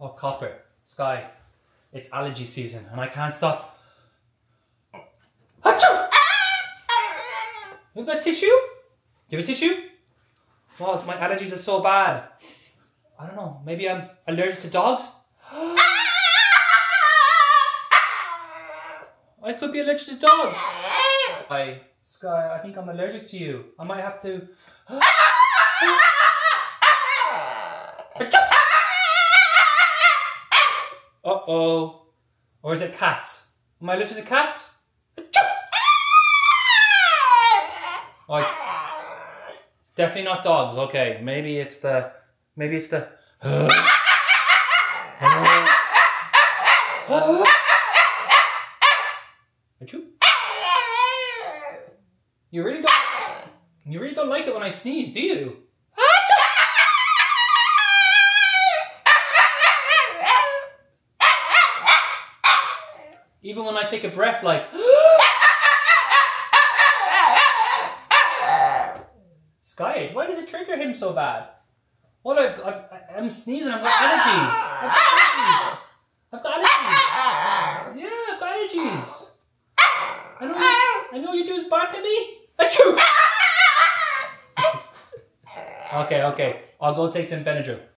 or copper. Sky, it's allergy season and I can't stop. You've got tissue? Give a tissue? Well, my allergies are so bad. I don't know, maybe I'm allergic to dogs? I could be allergic to dogs. Hi, Sky, I think I'm allergic to you. I might have to... Uh-oh. Or is it cats? Am I allergic to cats? Definitely not dogs. Okay, maybe it's the... Maybe it's the... You really don't like it when I sneeze, do you? Even when I take a breath, like... Sky, why does it trigger him so bad? Well, I'm sneezing, I've got allergies. Yeah, I've got allergies. I know what you do is bark at me. Achoo! Okay, I'll go take some Benadryl.